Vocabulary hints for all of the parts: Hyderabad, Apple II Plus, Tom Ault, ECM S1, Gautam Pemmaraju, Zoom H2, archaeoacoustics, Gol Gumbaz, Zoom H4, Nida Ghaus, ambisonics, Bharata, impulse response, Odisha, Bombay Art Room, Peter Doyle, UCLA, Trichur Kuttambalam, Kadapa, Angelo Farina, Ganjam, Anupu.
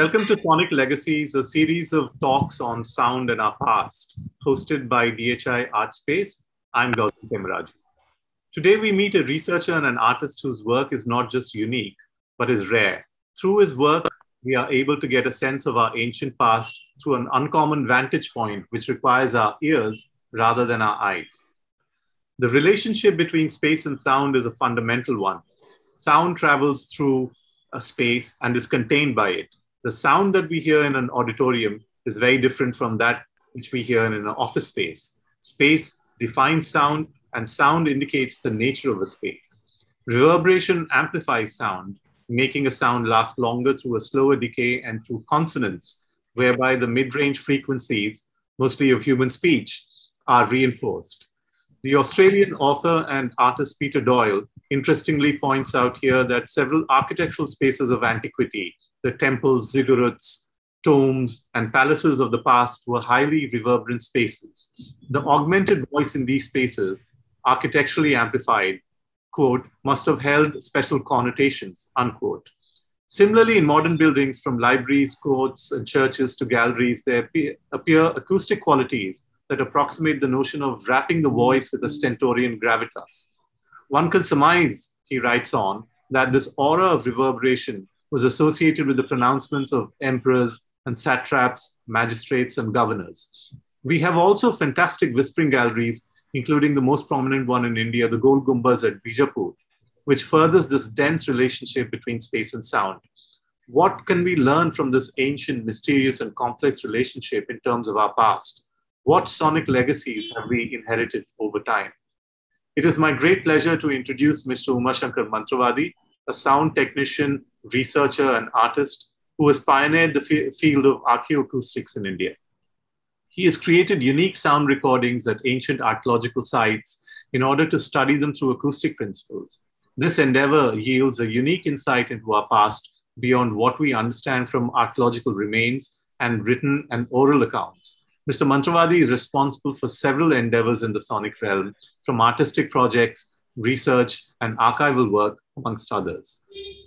Welcome to Sonic Legacies, a series of talks on sound and our past, hosted by DHI Art Space. I'm Gautam Pemmaraju. Today we meet a researcher and an artist whose work is not just unique, but is rare. Through his work, we are able to get a sense of our ancient past through an uncommon vantage point, which requires our ears rather than our eyes. The relationship between space and sound is a fundamental one. Sound travels through a space and is contained by it. The sound that we hear in an auditorium is very different from that which we hear in an office space. Space defines sound, and sound indicates the nature of a space. Reverberation amplifies sound, making a sound last longer through a slower decay and through consonance, whereby the mid-range frequencies, mostly of human speech, are reinforced. The Australian author and artist Peter Doyle interestingly points out here that several architectural spaces of antiquity, the temples, ziggurats, tombs, and palaces of the past were highly reverberant spaces. The augmented voice in these spaces, architecturally amplified, quote, must have held special connotations, unquote. Similarly, in modern buildings, from libraries, courts, and churches to galleries, there appear acoustic qualities that approximate the notion of wrapping the voice with a stentorian gravitas. One can surmise, he writes on, that this aura of reverberation was associated with the pronouncements of emperors and satraps, magistrates, and governors. We have also fantastic whispering galleries, including the most prominent one in India, the Gol Gumbaz at Bijapur, which furthers this dense relationship between space and sound. What can we learn from this ancient, mysterious, and complex relationship in terms of our past? What sonic legacies have we inherited over time? It is my great pleasure to introduce Mr. Umashankar Mantravadi, a sound technician, researcher, and artist who has pioneered the field of archaeoacoustics in India. He has created unique sound recordings at ancient archaeological sites in order to study them through acoustic principles. This endeavor yields a unique insight into our past beyond what we understand from archaeological remains and written and oral accounts. Mr. Mantravadi is responsible for several endeavors in the sonic realm, from artistic projects, research, and archival work, amongst others.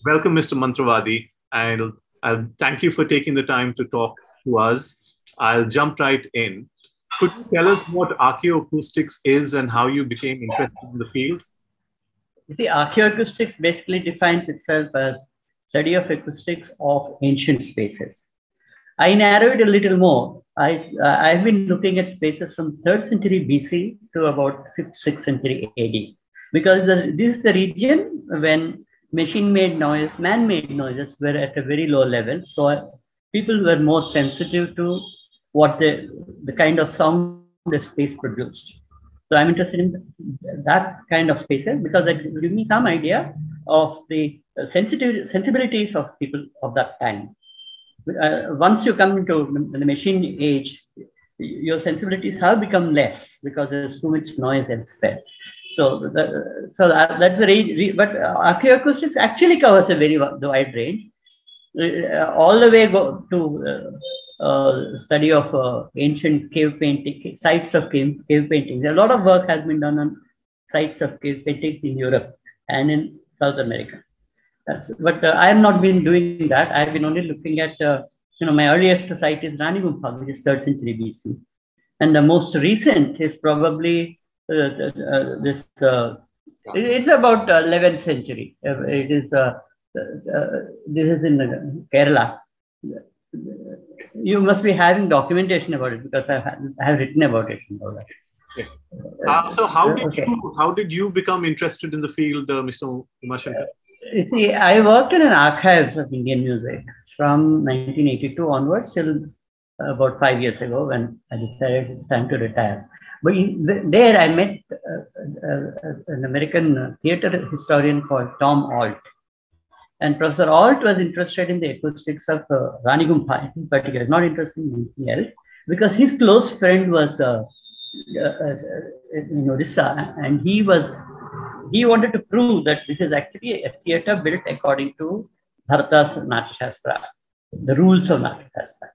Welcome, Mr. Mantravadi, and I'll thank you for taking the time to talk to us. I'll jump right in. Could you tell us what archaeoacoustics is and how you became interested in the field? You see, archaeoacoustics basically defines itself as study of acoustics of ancient spaces. I narrowed a little more. I've been looking at spaces from 3rd century BC to about 5th, 6th century AD. Because this is the region when machine-made noise, man-made noises were at a very low level. So people were more sensitive to what the kind of sound the space produced. So I'm interested in that kind of spaces because that gives me some idea of the sensibilities of people of that time. Once you come into the machine age, your sensibilities have become less because there's too much noise elsewhere. So that's the range. But archaeoacoustics actually covers a very wide range, all the way go to study of ancient cave painting, sites of cave paintings. A lot of work has been done on sites of cave paintings in Europe and in South America. But I have not been doing that. I've been only looking at, my earliest site is Rani Gumpha, which is 3rd century BC. And the most recent is probably it's about 11th century. This is in Kerala. You must be having documentation about it because I have written about it. Okay. So how did you become interested in the field, Mr. Umashankar? See, I worked in an archives of Indian music from 1982 onwards till about 5 years ago when I decided it's time to retire. But there I met an American theater historian called Tom Ault. And Professor Ault was interested in the acoustics of Rani Gumpha in particular, not interested in anything else, because his close friend was in Odisha, and he wanted to prove that this is actually a theater built according to Bharata's Natyashastra, the rules of Natyashastra.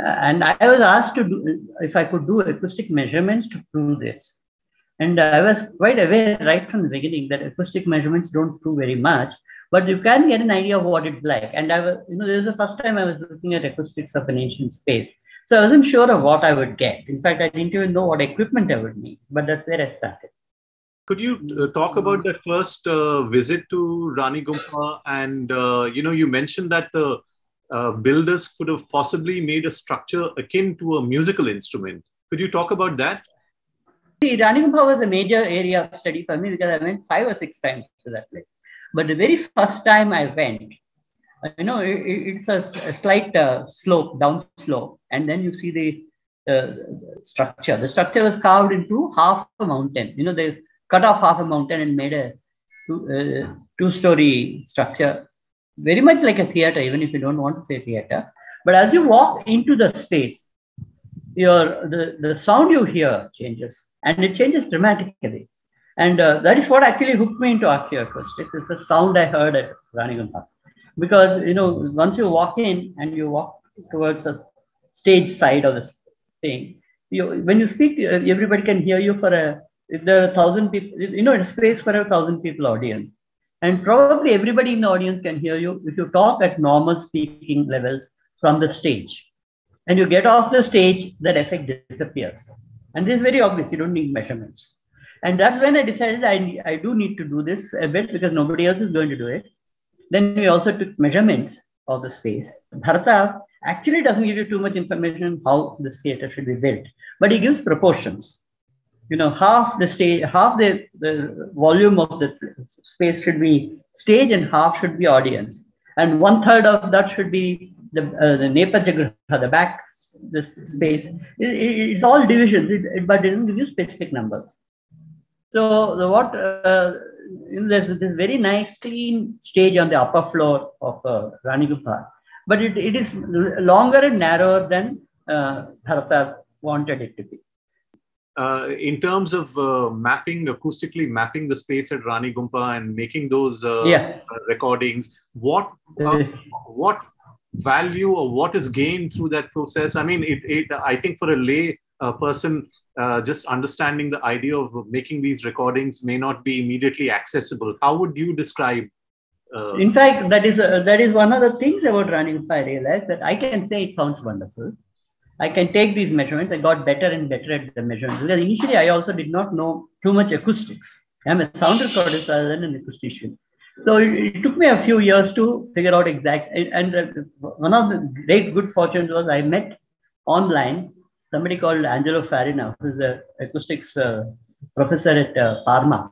And I was asked to do, if I could do acoustic measurements to prove this. And I was quite aware right from the beginning that acoustic measurements don't prove very much, but you can get an idea of what it's like. And I was, this is the first time I was looking at acoustics of an ancient space. So I wasn't sure of what I would get. In fact, I didn't even know what equipment I would need, but that's where I started. Could you talk about that first visit to Rani Gumpha? And, you mentioned that the builders could have possibly made a structure akin to a musical instrument. Could you talk about that? See, Rani Gumpha was a major area of study for me because I went 5 or 6 times to that place. But the very first time I went, it's a slight slope, down slope. And then you see the structure. The structure was carved into half a mountain. They cut off half a mountain and made a two-story structure. Very much like a theater, even if you don't want to say theater. But as you walk into the space, the sound you hear changes. And it changes dramatically. And that is what actually hooked me into archaeoacoustics. It's the sound I heard at Rani Gumpha. Because, once you walk in and you walk towards the stage side of the thing, when you speak, everybody can hear you if there are 1,000 people, it's space for a 1,000 people audience. And probably everybody in the audience can hear you if you talk at normal speaking levels from the stage. And you get off the stage, that effect disappears. And this is very obvious, you don't need measurements. And that's when I decided I do need to do this a bit because nobody else is going to do it. Then we also took measurements of the space. Bharata actually doesn't give you too much information on how this theater should be built, but it gives proportions. Half the stage, half the volume of the space should be stage and half should be audience. And 1/3 of that should be the Natyashastra, the back space. It's all divisions, but it doesn't give you specific numbers. So there's this very nice clean stage on the upper floor of Rani Gumpha, but it is longer and narrower than Bharata wanted it to be. In terms of acoustically mapping the space at Rani Gumpha and making those recordings, what value or what is gained through that process? I mean, I think for a lay person, just understanding the idea of making these recordings may not be immediately accessible. How would you describe? In fact, that is one of the things about Rani Gumpha. I realized that I can say it sounds wonderful. I can take these measurements. I got better and better at the measurements. Because initially, I also did not know too much acoustics. I'm a sound recordist rather than an acoustician. So it took me a few years to figure out exactly. And one of the great good fortunes was I met online somebody called Angelo Farina, who's an acoustics professor at Parma.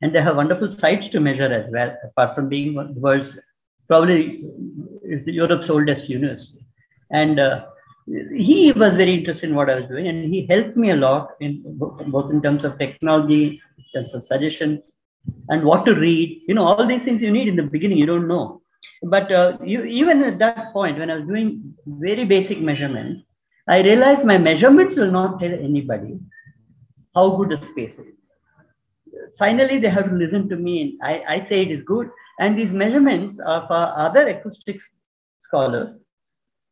And they have wonderful sites to measure as well, apart from being the world's, probably Europe's oldest university. And he was very interested in what I was doing, and he helped me a lot, both in terms of technology, in terms of suggestions, and what to read. All these things you need in the beginning, you don't know. But even at that point, when I was doing very basic measurements, I realized my measurements will not tell anybody how good the space is. Finally, they have to listen to me, and I say it is good. And these measurements are for other acoustics scholars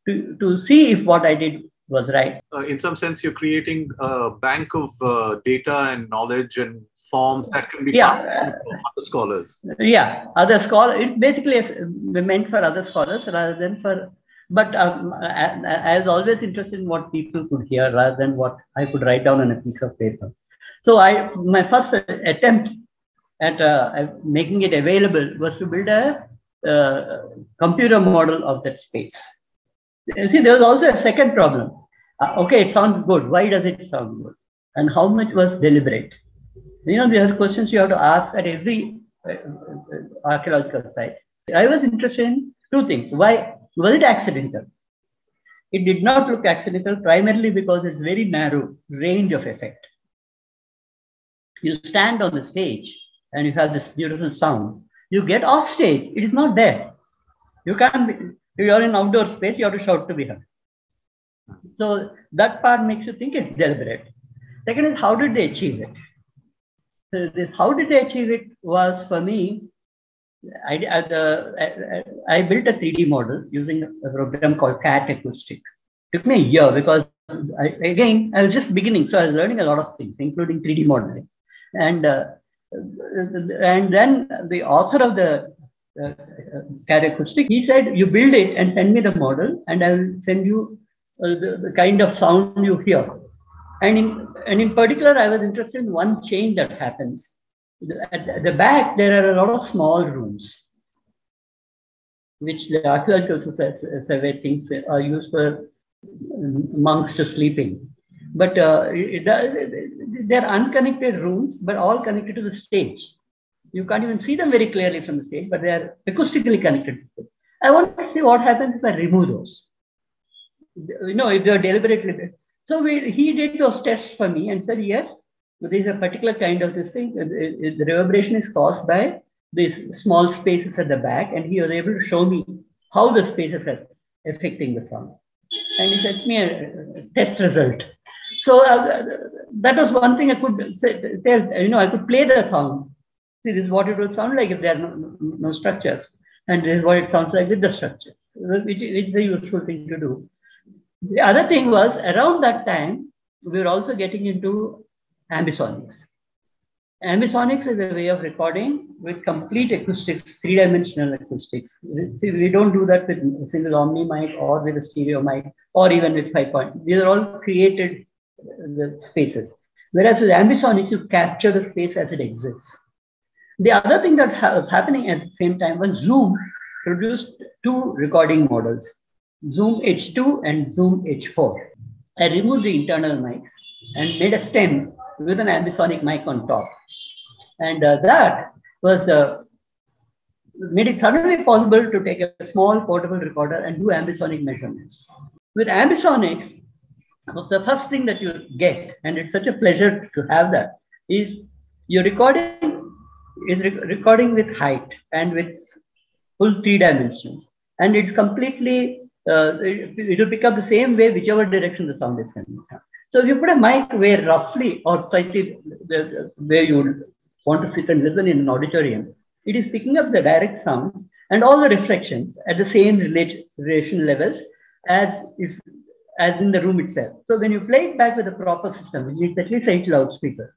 to see if what I did was right. In some sense, you're creating a bank of data and knowledge and forms that can be for other scholars. Yeah, other scholars. It's basically meant for other scholars rather than for... But I was always interested in what people could hear rather than what I could write down on a piece of paper. So my first attempt at making it available was to build a computer model of that space. There was also a second problem. Okay, it sounds good. Why does it sound good? And how much was deliberate? These are questions you have to ask at every archaeological site. I was interested in two things. Why? Was it accidental? It did not look accidental, primarily because it's very narrow range of effect. You stand on the stage and you have this beautiful sound. You get off stage, it is not there. You can't, you're in outdoor space, you have to shout to be heard. So that part makes you think it's deliberate. Second is, how did they achieve it? So how did they achieve it was, for me, I built a 3D model using a program called CATT-Acoustic. It took me a year because, I was just beginning. So I was learning a lot of things, including 3D modeling. And then the author of the CATT-Acoustic. He said, you build it and send me the model and I will send you the kind of sound you hear. And in particular, I was interested in one change that happens. At the back, there are a lot of small rooms, which the Archaeological Survey thinks are used for monks to sleep in. But they're unconnected rooms, but all connected to the stage. You can't even see them very clearly from the stage, but they're acoustically connected. I want to see what happens if I remove those. You know, if they're deliberately. So he did those tests for me and said, yes, there is a particular kind of this thing. The reverberation is caused by these small spaces at the back. And he was able to show me how the spaces are affecting the sound. And he sent me a test result. So that was one thing I could tell, you know, I could play the sound. See, this is what it will sound like if there are no structures. And this is what it sounds like with the structures, which is a useful thing to do. The other thing was, around that time, we were also getting into ambisonics. Ambisonics is a way of recording with complete acoustics, three-dimensional acoustics. We don't do that with a single omni mic or with a stereo mic or even with 5-point. These are all created the spaces. Whereas with ambisonics, you capture the space as it exists. The other thing that was happening at the same time was Zoom produced two recording models, Zoom H2 and Zoom H4. I removed the internal mics and made a stem with an ambisonic mic on top. And that was made it suddenly possible to take a small portable recorder and do ambisonic measurements. With ambisonics, the first thing that you get, and it's such a pleasure to have that, is your recording is recording with height and with full 3 dimensions. And it's completely, it will pick up the same way, whichever direction the sound is coming from. So if you put a mic where roughly or slightly where you would want to sit and listen in an auditorium, it is picking up the direct sounds and all the reflections at the same relation levels as in the room itself. So when you play it back with a proper system, which is at least 8 loudspeakers,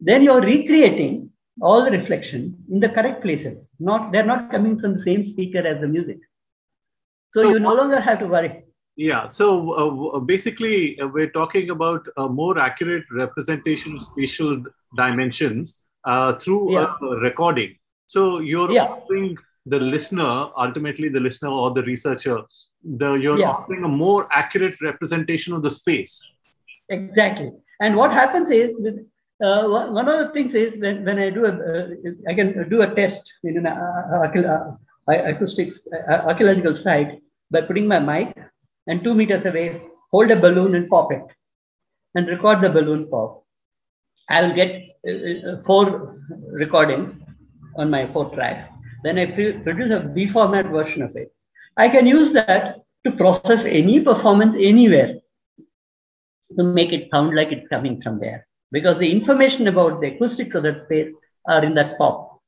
then you're recreating all the reflections in the correct places. They're not coming from the same speaker as the music. So you no longer have to worry. Yeah, so basically we're talking about a more accurate representation of spatial dimensions through a recording. So you're offering the listener, ultimately the listener or the researcher, you're offering a more accurate representation of the space. Exactly. And what happens is, one of the things is when I do, I can do a test in an archaeological site by putting my mic and 2 meters away, hold a balloon and pop it and record the balloon pop. I will get 4 recordings on my 4 tracks. Then I produce a B format version of it. I can use that to process any performance anywhere to make it sound like it's coming from there, because the information about the acoustics of that space are in that pop.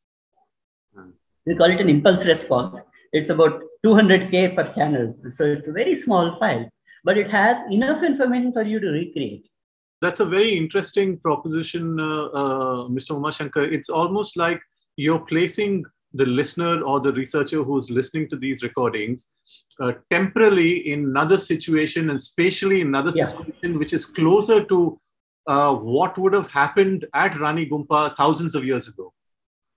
We call it an impulse response. It's about 200K per channel. So it's a very small file, but it has enough information for you to recreate. That's a very interesting proposition, Mr. Umashankar. It's almost like you're placing the listener or the researcher who's listening to these recordings temporally in another situation and spatially in another situation, which is closer to what would have happened at Rani Gumpha thousands of years ago.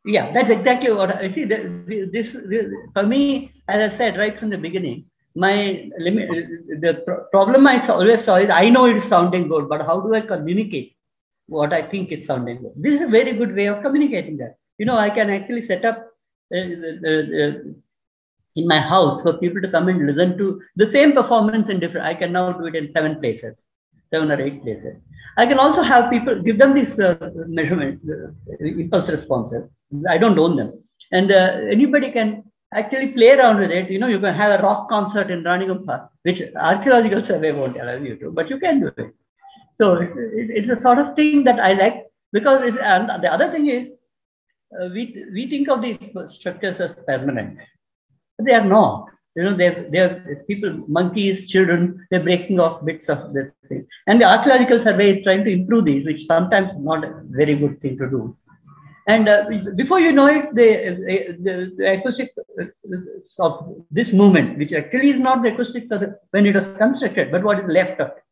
Yeah, that's exactly what I see. This for me, as I said right from the beginning, the problem I always saw is I know it's sounding good, but how do I communicate what I think is sounding good? This is a very good way of communicating that. You know, I can actually set up in my house for people to come and listen to the same performance in different. I can now do it in 7 places, 7 or 8 places. I can also have people give them these measurement impulse responses. I don't own them, and anybody can actually play around with it. You know, you can have a rock concert in Rani Gumpha, which Archaeological Survey won't allow you to, but you can do it. So it's the sort of thing that I like, because and the other thing is we think of these structures as permanent, but they are not. You know, they're people, monkeys, children, they're breaking off bits of this thing. And the Archaeological Survey is trying to improve these, which sometimes is not a very good thing to do. And before you know it, the acoustics of this movement, which actually is not the acoustics of the, when it was constructed, but what is left of it,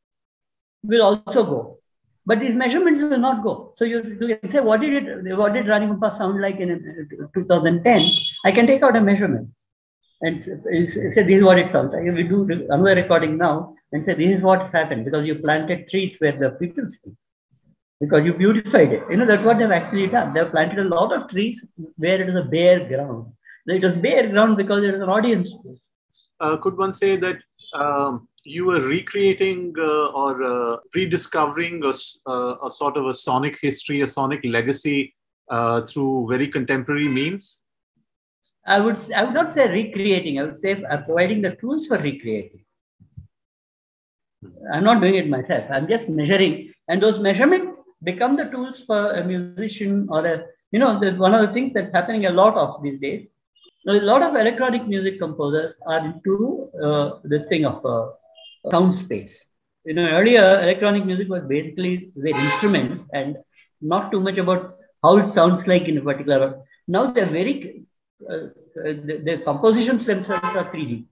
will also go. But these measurements will not go. So you can say, what did Rani Gumpha sound like in 2010? I can take out a measurement and say, this is what it sounds like. If we do another recording now and say, this is what's happened because you planted trees where the people speak. Because you beautified it. You know, that's what they've actually done. They've planted a lot of trees where it is a bare ground. It was bare ground because it was an audience space. Could one say that you were recreating or rediscovering a sort of a sonic history, a sonic legacy through very contemporary means? I would not say recreating. I would say providing the tools for recreating. I'm not doing it myself. I'm just measuring. And those measurements become the tools for a musician or a, you know, there's one of the things that's happening a lot of these days. A lot of electronic music composers are into this thing of sound space. You know, earlier electronic music was basically their instruments and not too much about how it sounds like in a particular. Now they're very, their compositions themselves are 3D.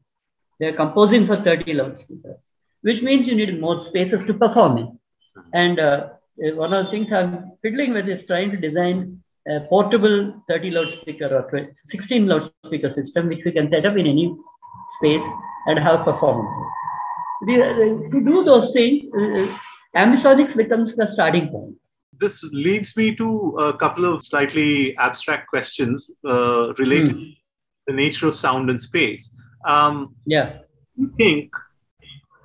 They're composing for 30 loudspeakers, which means you need more spaces to perform in. And one of the things I'm fiddling with is trying to design a portable 30 loudspeaker or 16 loudspeaker system, which we can set up in any space and have performance. To do those things, ambisonics becomes the starting point. This leads me to a couple of slightly abstract questions related to the nature of sound and space. Do you think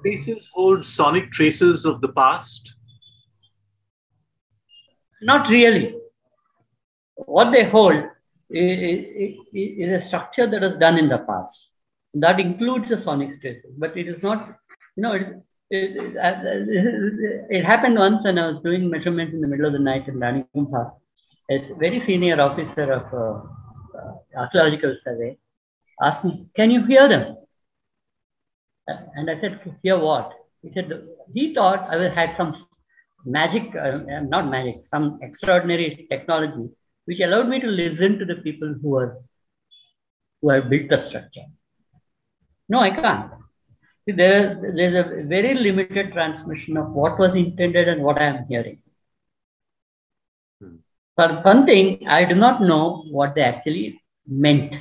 spaces hold sonic traces of the past? Not really. What they hold is a structure that was done in the past. That includes the sonic traces, but it is not, you know, it happened once when I was doing measurements in the middle of the night in Rani Gumpha. It's a very senior officer of archaeological survey asked me, can you hear them? And I said, hear what? He said, he thought I had some magic, not magic, some extraordinary technology, which allowed me to listen to the people who have built the structure. No, I can't. See, there's a very limited transmission of what was intended and what I am hearing. For one thing, I do not know what they actually meant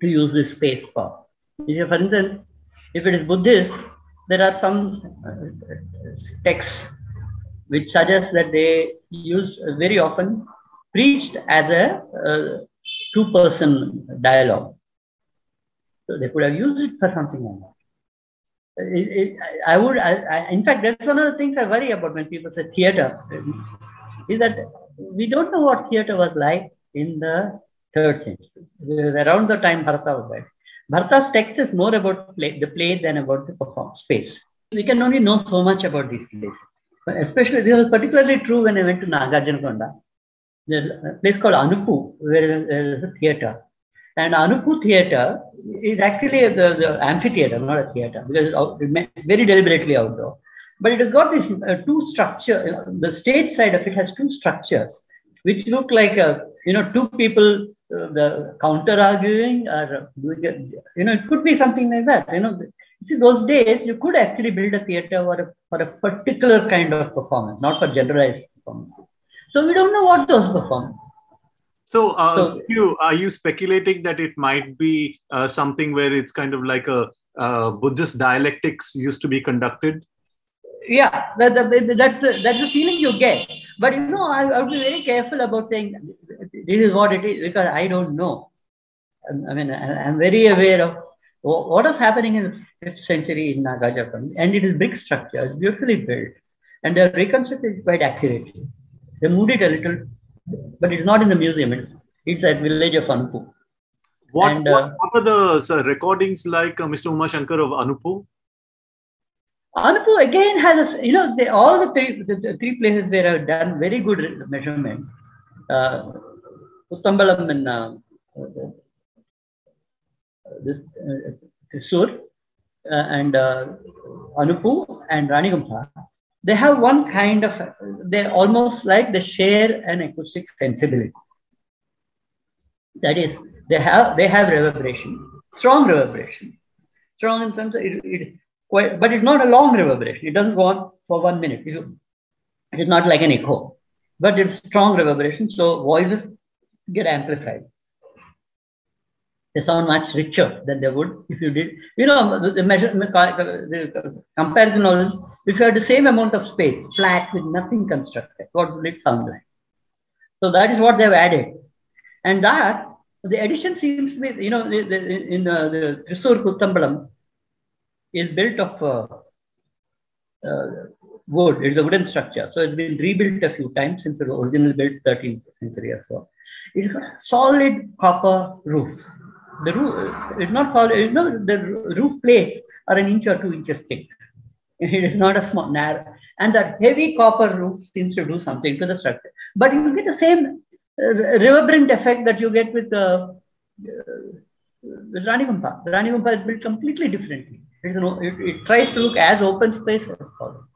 to use this space for. For instance, if it is Buddhist, there are some texts which suggest that they use very often preached as a two-person dialogue. So they could have used it for something like that. In fact, that's one of the things I worry about when people say theatre, is that we don't know what theatre was like in the 3rd century, around the time Bharata was there. Bharata's text is more about play, the play than about the performance space. We can only know so much about these places. Especially, this was particularly true when I went to Nagarjunakonda. There's a place called Anupu, where there's a theatre. And Anupu theatre is actually the amphitheatre, not a theatre, because it's very deliberately outdoor. But it has got this two structures. The stage side of it has two structures, which look like two people. The counter arguing or doing it could be something like that. You know, see, those days you could actually build a theatre for a particular kind of performance, not for generalized performance. So we don't know what those perform. So, are you speculating that it might be something where it's kind of like a Buddhist dialectics used to be conducted? Yeah, that's the feeling you get. But you know, I would be very careful about saying this is what it is, because I don't know. I mean, I'm very aware of what is happening in the 5th century in Nagarjunakonda, and it is brick structure, it's beautifully built, and they're reconstructed quite accurately. They moved it a little, but it's not in the museum. It's at village of Anupu. What are the recordings like, Mr. Umashankar, of Anupu? Anupu again has, all the three places there have done very good measurements. Uttambalam in Trichur, and Anupu and Rani Gumpha. they have one kind of, they almost like they share an acoustic sensibility. That is, they have reverberation, strong reverberation. Strong in terms of it quite, but it's not a long reverberation. It doesn't go on for 1 minute. It is not like an echo, but it's strong reverberation. So voices get amplified. They sound much richer than they would if you did. You know, the comparison always, if you had the same amount of space, flat with nothing constructed, what would it sound like? So that is what they've added. And that, the addition seems to be, you know, in the Trichur Kuttambalam is built of wood. It's a wooden structure. So it's been rebuilt a few times since it was originally built 13th century or so. It's got a solid copper roof. The roof, it's not solid, you know, the roof plates are an inch or 2 inches thick. It is not a small, narrow. And that heavy copper roof seems to do something to the structure. But you get the same reverberant effect that you get with Rani Gumpha. Rani Gumpha is built completely differently. It tries to look as open space as possible.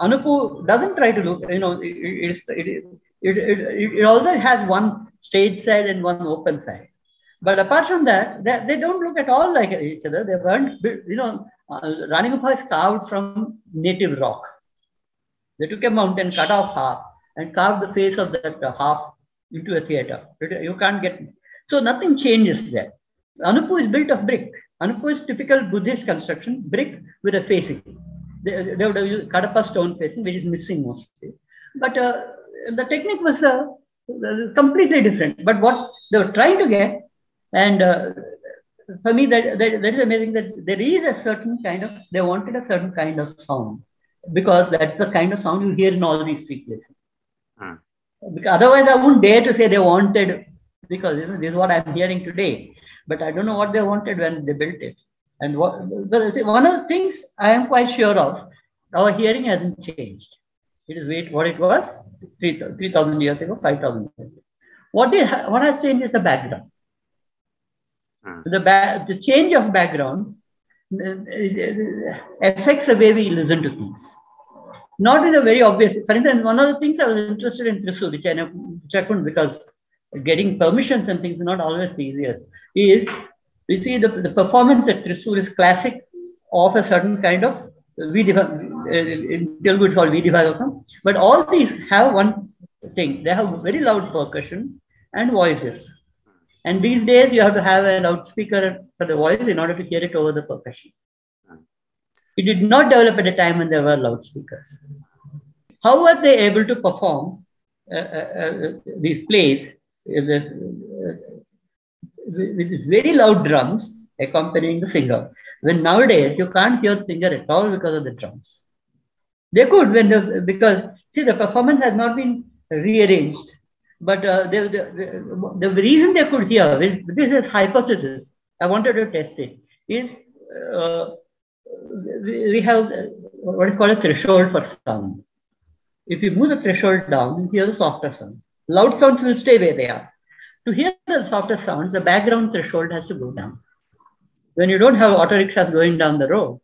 Anupu doesn't try to look, you know, it also has one stage side and one open side. But apart from that, they don't look at all like each other. They weren't, you know, Rani Gumpha is carved from native rock. They took a mountain, cut off half, and carve the face of that half into a theater. You can't get... So nothing changes there. Anupu is built of brick. Anupu is typical Buddhist construction, brick with a facing. They would have used Kadapa stone facing, which is missing mostly. But the technique was completely different. But what they were trying to get, and for me, that is amazing that there is a certain kind of... They wanted a certain kind of sound, because that's the kind of sound you hear in all these three places. Because otherwise I wouldn't dare to say they wanted, because you know, this is what I'm hearing today, but I don't know what they wanted when they built it. And one of the things I am quite sure of, our hearing hasn't changed. It is what it was 3,000 years ago, 5,000 years ago. What has changed is the background. The change of background affects the way we listen to things. Not in a very obvious, for instance, one of the things I was interested in Trichur, which I couldn't, because getting permissions and things are not always the easiest, is we see the performance at Trichur is classic of a certain kind of, in Telugu it's called Vidivagakam, but all these have one thing, they have very loud percussion and voices. And these days you have to have a loudspeaker for the voice in order to hear it over the percussion. It did not develop at a time when there were loudspeakers. How were they able to perform these plays with very loud drums accompanying the singer? When nowadays you can't hear the singer at all because of the drums. They could, because see, the performance has not been rearranged. But the reason they could hear, this is hypothesis, I wanted to test it, is we have what is called a threshold for sound. If you move the threshold down, you hear the softer sounds. Loud sounds will stay where they are. To hear the softer sounds, the background threshold has to go down. When you don't have auto rickshaws going down the road,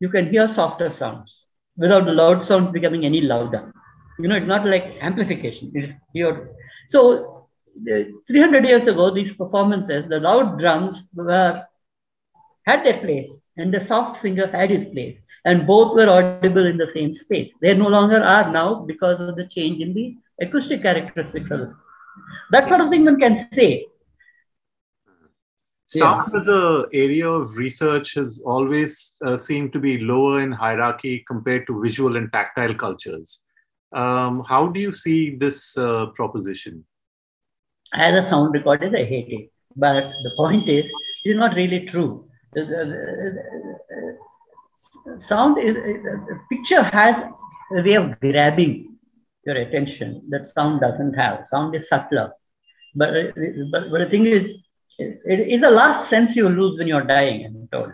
you can hear softer sounds without the loud sounds becoming any louder. You know, it's not like amplification. It's your... So 300 years ago, these performances, the loud drums had their place, and the soft singer had his place, and both were audible in the same space. They no longer are now because of the change in the acoustic characteristics of it. That sort of thing one can say. Sound as an area of research has always seemed to be lower in hierarchy compared to visual and tactile cultures. How do you see this proposition? As a sound recorder, I hate it. But the point is, it is not really true. Sound is, picture has a way of grabbing your attention that sound doesn't have. Sound is subtler. But the thing is, it is the last sense you lose when you're dying, I'm told.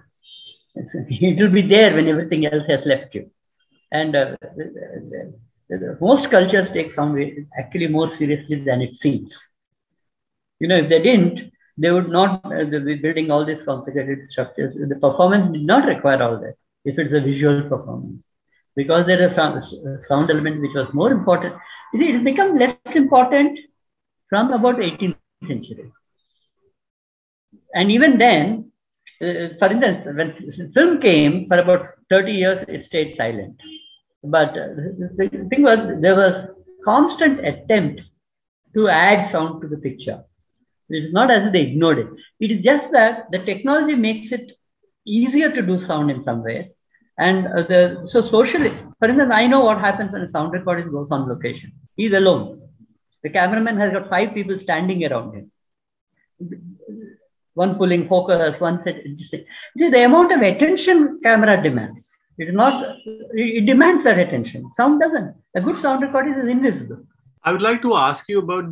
It will be there when everything else has left you. And most cultures take sound actually more seriously than it seems. You know, if they didn't, they would not be building all these complicated structures. The performance did not require all this, if it's a visual performance. because there is some sound element which was more important. It will become less important from about 18th century. And even then, for instance, when film came, for about 30 years, it stayed silent. But the thing was, there was constant attempt to add sound to the picture. It is not as if they ignored it. It is just that the technology makes it easier to do sound in some way. And so socially, for instance, I know what happens when a sound recordist goes on location. He's alone. The cameraman has got 5 people standing around him. One pulling focus, one set. The amount of attention camera demands. It is not, it demands that attention. Sound doesn't. A good sound recordist is invisible. I would like to ask you about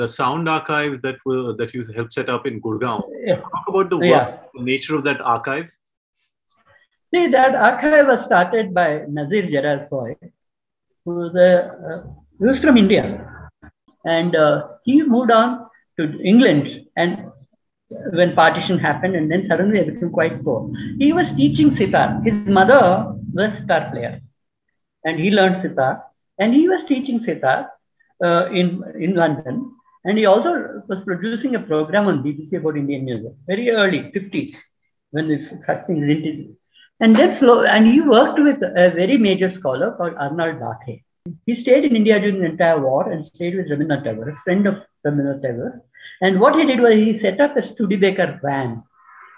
the sound archive that you helped set up in Gurgaon. Yeah. Talk about the work, the nature of that archive. See, that archive was started by Nazir Jairazbhoy, who was he was from India, and he moved on to England. And when partition happened, and then suddenly it became quite poor. He was teaching sitar. His mother was a sitar player, and he learned sitar. And he was teaching sitar in London. And he also was producing a program on BBC about Indian music, very early, 50s, when this first thing is introduced. And then he worked with a very major scholar called Arnold Bake. He stayed in India during the entire war and stayed with Rabindranath Tagore, a friend of Rabindranath Tagore. And what he did was he set up a Studebaker van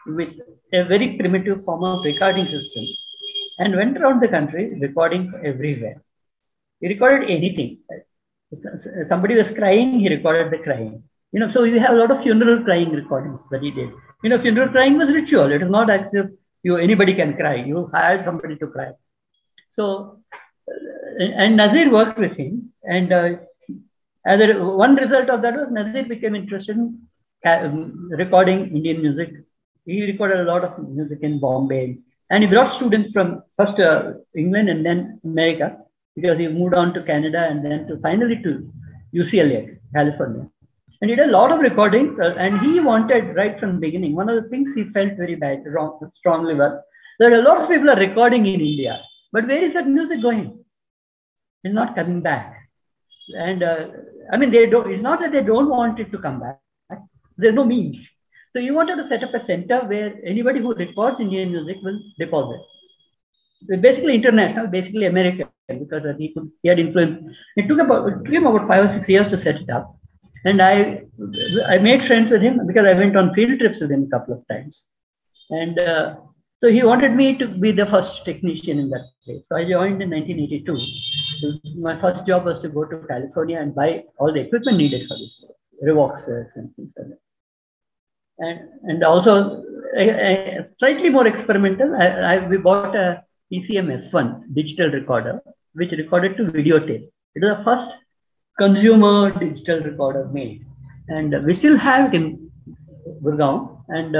with a very primitive form of recording system and went around the country recording everywhere. He recorded anything. Somebody was crying, he recorded the crying. You know, so you have a lot of funeral crying recordings that he did. You know, funeral crying was ritual. It is not as if anybody can cry. You hired somebody to cry. So, and Nazir worked with him. And one result of that was Nazir became interested in recording Indian music. He recorded a lot of music in Bombay. And he brought students from first England and then America, because he moved on to Canada and then finally to UCLA, California. And he did a lot of recordings, and he wanted right from the beginning. One of the things he felt very bad, strongly was that a lot of people are recording in India, but where is that music going? It's not coming back. And I mean, it's not that they don't want it to come back. There's no means. So he wanted to set up a center where anybody who records Indian music will deposit. Basically international, basically American, because he had influence. It took him about 5 or 6 years to set it up. And I made friends with him because I went on field trips with him a couple of times. And so he wanted me to be the first technician in that place. So I joined in 1982. So my first job was to go to California and buy all the equipment needed for this, Revoxes and things like that. And also, slightly more experimental, we bought a ECM S1 digital recorder, which recorded to videotape. It was the first consumer digital recorder made. And we still have it in Gurgaon. And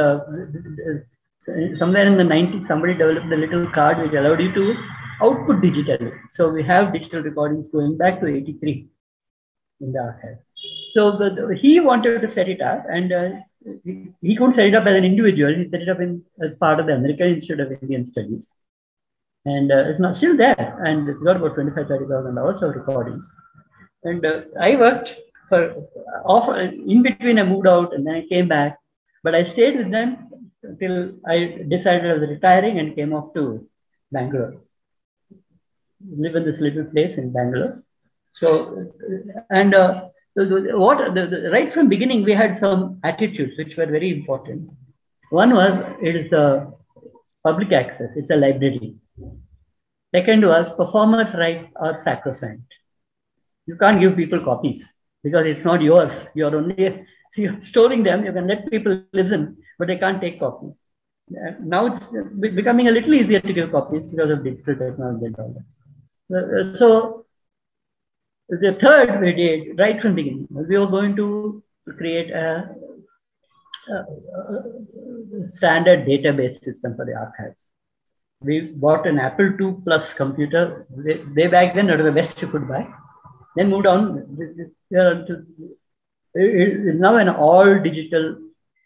somewhere in the 90s, somebody developed a little card which allowed you to output digitally. So we have digital recordings going back to 83 in the archive. So he wanted to set it up, and he couldn't set it up as an individual. He set it up as part of the American Institute of Indian Studies. And it's not still there. And it's got about 25,000-30,000 hours of recordings. And I worked in between I moved out and then I came back, but I stayed with them until I decided I was retiring and came off to Bangalore. Live in this little place in Bangalore. So, and right from beginning, we had some attitudes which were very important. One was, it is a public access, it's a library. Second was, performers' rights are sacrosanct. You can't give people copies because it's not yours. You're storing them. You can let people listen, but they can't take copies. Now it's becoming a little easier to give copies because of digital technology and all that. So the third we did right from the beginning, we were going to create a standard database system for the archives. We bought an Apple II Plus computer. Way back then, it was the best you could buy. Then moved on. It is now an all-digital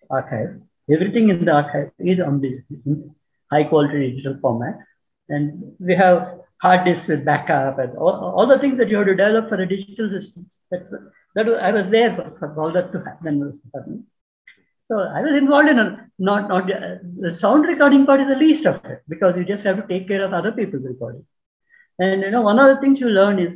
archive. Everything in the archive is on the high-quality digital format. And we have hard disks with backup and all the things that you have to develop for a digital system. I was there for all that to happen. So I was involved in a, the sound recording part is the least of it, because you just have to take care of other people's recording. And you know, one of the things you learn is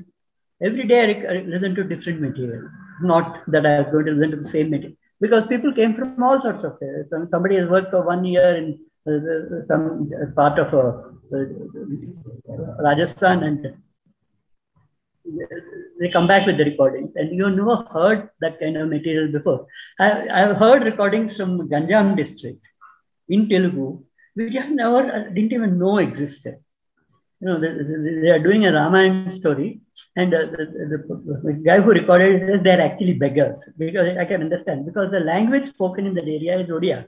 every day I listen to different material, not that I was going to listen to the same material, because people came from all sorts of areas. Somebody has worked for 1 year in some part of Rajasthan, and they come back with the recordings, and you never heard that kind of material before. I've heard recordings from Ganjam district in Telugu, which I didn't even know existed. You know, they are doing a Ramayana story, and the guy who recorded it says they're actually beggars, because I can understand, because the language spoken in that area is Odia.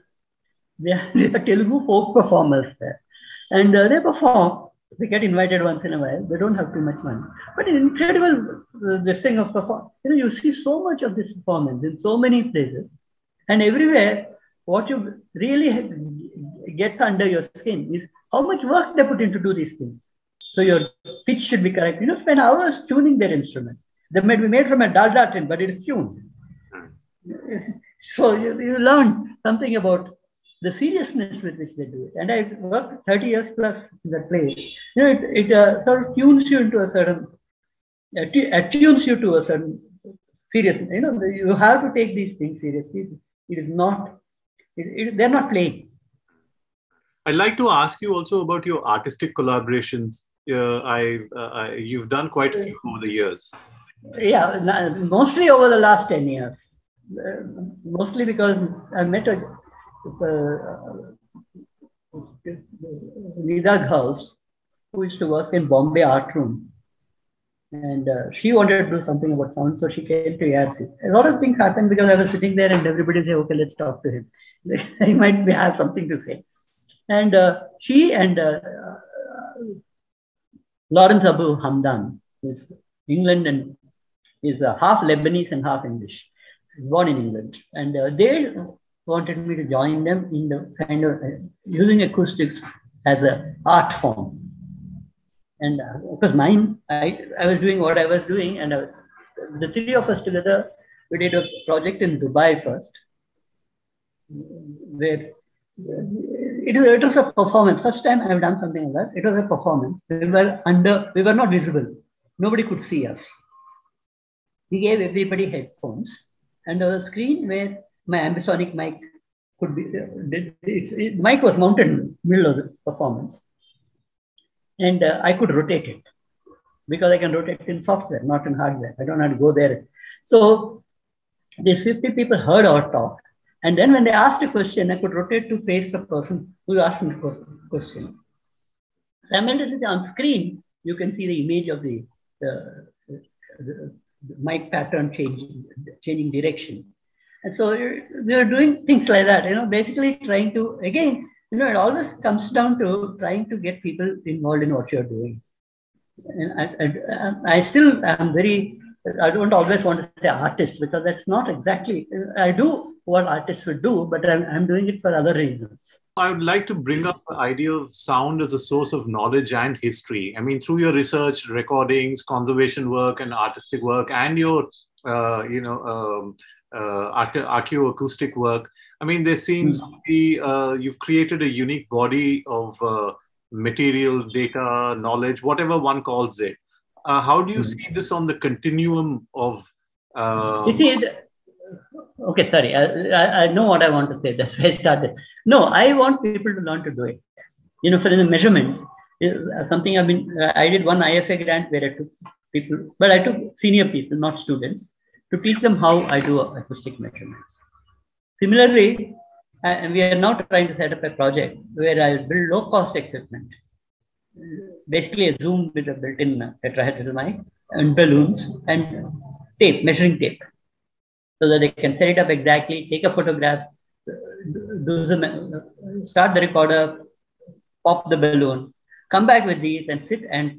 They are Telugu folk performers there, and they perform. They get invited once in a while. They don't have too much money, but an incredible this thing of performance. You know, you see so much of this performance in so many places, and everywhere. What you really gets under your skin is how much work they put into do these things. So your pitch should be correct. You know, spend hours tuning their instrument. They may be made from a dalda tin, but it is tuned. So you learn something about the seriousness with which they do it. And I worked 30 years plus in that place. You know, it sort of tunes you into a certain, attunes you to a certain seriousness. You know, you have to take these things seriously. It is not, they're not playing. I'd like to ask you also about your artistic collaborations. You've done quite a few over the years. Yeah, mostly over the last 10 years. Mostly because I met a Nida Ghaus, who used to work in Bombay Art Room, and she wanted to do something about sound, so she came to ARC. A lot of things happened because I was sitting there and everybody said, okay, let's talk to him. He might have something to say. And she and Lawrence Abu Hamdan, who is England and is half Lebanese and half English, born in England, and they wanted me to join them in the kind of using acoustics as an art form. And because mine, I was doing what I was doing, and the three of us together, we did a project in Dubai first, where it was a performance. First time I've done something like that. It was a performance. We were not visible. Nobody could see us. We gave everybody headphones, and there was a screen where my ambisonic mic could be, mic was mounted in the middle of the performance. And I could rotate it, because I can rotate it in software, not in hardware. I don't have to go there. So these 50 people heard our talk. And then when they asked a question, I could rotate to face the person who asked me the question. Simultaneously on screen, you can see the image of the mic pattern changing direction. And so they are doing things like that, you know, basically trying to, again, you know, it always comes down to trying to get people involved in what you're doing. And I still am very, I don't always want to say artist, because that's not exactly, I do what artists would do, but I'm doing it for other reasons. I would like to bring up the idea of sound as a source of knowledge and history. I mean, through your research, recordings, conservation work and artistic work, and your, archaeoacoustic work. I mean, there seems to be, you've created a unique body of material, data, knowledge, whatever one calls it. How do you see this on the continuum of... Okay, sorry. I know what I want to say. That's why I started. No, I want people to learn to do it. You know, for the measurements, something I've been... I did one IFA grant where I took people, but I took senior people, not students, to teach them how I do acoustic measurements. Similarly, we are now trying to set up a project where I'll build low-cost equipment. Basically a Zoom with a built-in tetrahedral mic and balloons and tape, measuring tape, so that they can set it up exactly, take a photograph, start the recorder, pop the balloon, come back with these and sit and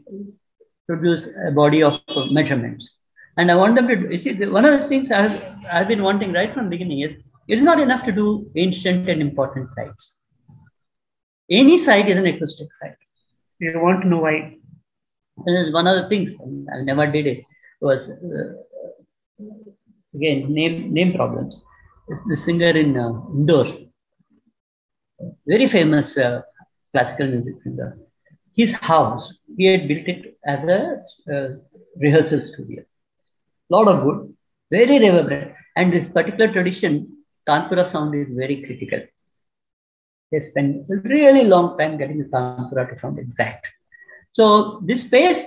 produce a body of measurements. And I want them to do, you see, one of the things I've been wanting right from the beginning is, it's not enough to do ancient and important sites. Any site is an acoustic site. You want to know why And one of the things I never did it was again name problems. The singer in Indore, very famous classical music singer. His house, he had built it as a rehearsal studio. Lot of wood, very reverberant. And this particular tradition, Tanpura sound is very critical. They spend a really long time getting the Tanpura to sound exact. So this space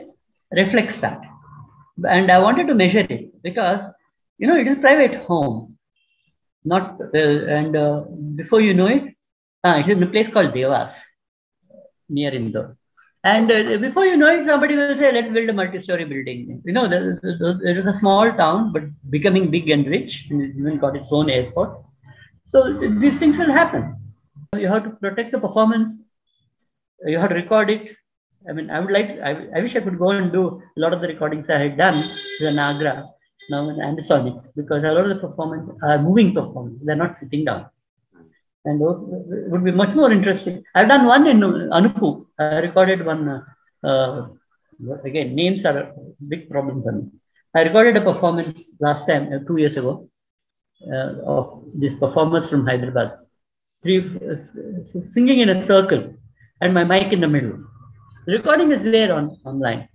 reflects that. And I wanted to measure it because, you know, it is a private home. Not, and before you know it, it's in a place called Devas, near Indore. And before you know it, somebody will say, let's build a multi-story building. You know, it is a small town, but becoming big and rich, and it even got its own airport. So these things will happen. You have to protect the performance. You have to record it. I mean, I would like, I wish I could go and do a lot of the recordings I had done in Agra, now in ambisonics, because a lot of the performance are moving performance. They're not sitting down. And those would be much more interesting. I've done one in Anupu. I recorded one, again, names are a big problem for me. I recorded a performance last time, 2 years ago, of these performers from Hyderabad, singing in a circle and my mic in the middle. The recording is there online.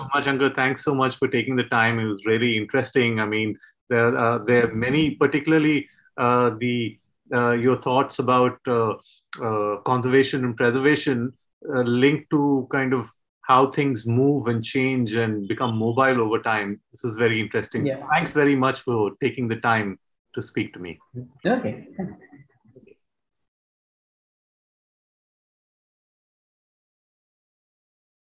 Umashankar, thanks so much for taking the time. It was really interesting. I mean, there are many, particularly your thoughts about conservation and preservation linked to kind of how things move and change and become mobile over time. This is very interesting. Yeah. So thanks very much for taking the time to speak to me. Okay.